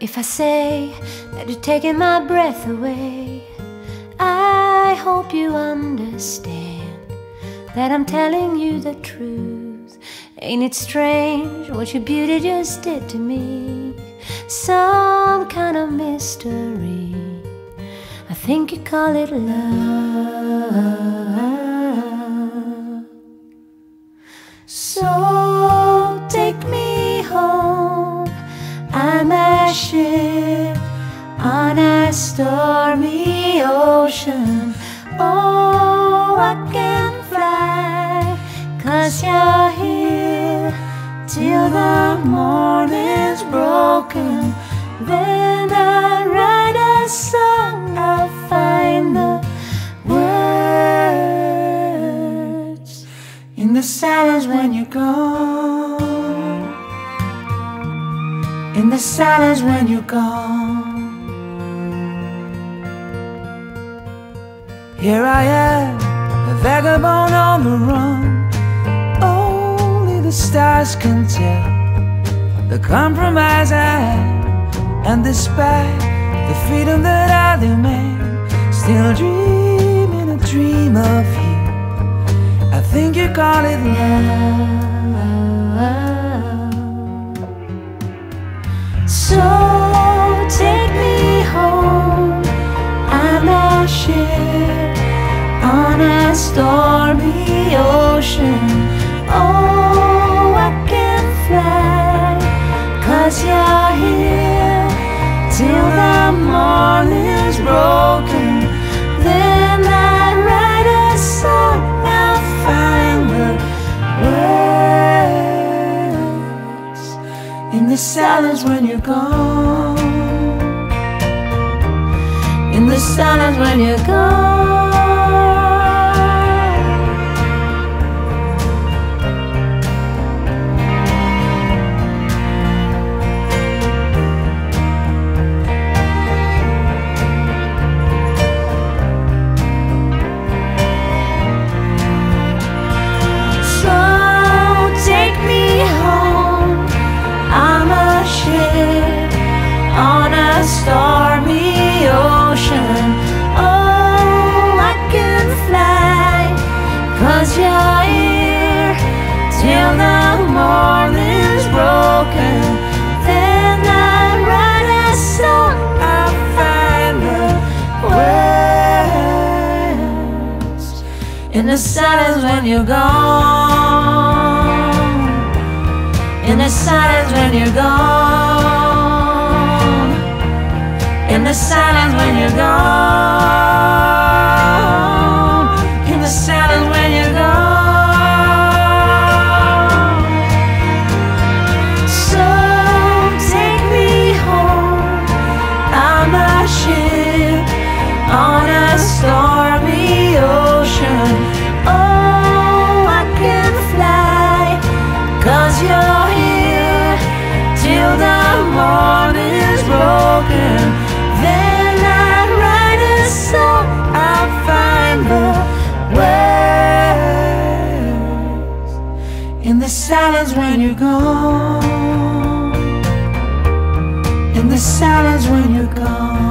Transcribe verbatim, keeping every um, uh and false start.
If I say that you're taking my breath away, I hope you understand that I'm telling you the truth. Ain't it strange what your beauty just did to me? Some kind of mystery, I think you call it love. So take me home, I'm a ship on a stormy ocean. Oh, I can fly, 'cause you're here till the morning's broken. Then I write a song, I'll find the words in the silence when you're gone, in the silence when you're gone. Here I am, a vagabond on the run. Only the stars can tell the compromise I had, and despite the freedom that I demand, still dreaming a dream of you. I think you call it love. So take me home, I'm a ship on a stormy ocean. Oh, I can fly, 'cause you're here till the morning's broken. Then I write a song, I'll find the words in the silence when you're gone, in the silence when you're gone. Stormy ocean, oh, I can fly, 'cause you're here till the morning's broken. Then I write a song, I'll find the words in the silence when you're gone, in the silence when you're gone, in the silence when you're gone, in the silence when you're gone. So take me home, I'm a ship on a stormy ocean. Oh, I can fly, 'cause you're here till the morning's broken. Then I write a song, I'll find the words in the silence when you're gone, in the silence when you're gone.